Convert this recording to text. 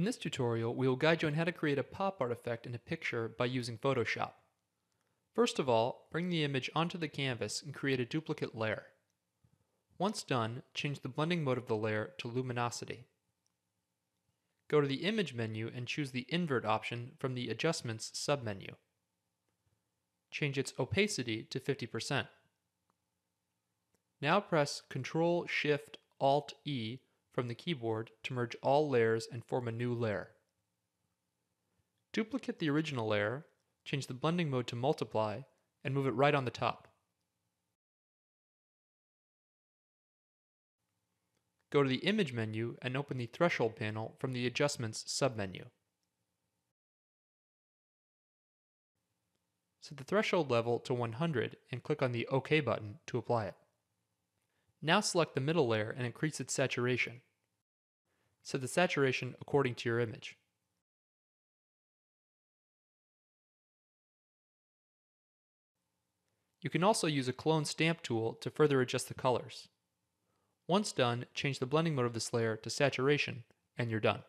In this tutorial, we will guide you on how to create a pop art effect in a picture by using Photoshop. First of all, bring the image onto the canvas and create a duplicate layer. Once done, change the blending mode of the layer to luminosity. Go to the Image menu and choose the Invert option from the Adjustments submenu. Change its opacity to 50%. Now press Ctrl-Shift-Alt-E from the keyboard to merge all layers and form a new layer. Duplicate the original layer, change the blending mode to multiply, and move it right on the top. Go to the Image menu and open the Threshold panel from the Adjustments submenu. Set the threshold level to 100 and click on the OK button to apply it. Now select the middle layer and increase its saturation. Set the saturation according to your image. You can also use a clone stamp tool to further adjust the colors. Once done, change the blending mode of this layer to saturation, and you're done.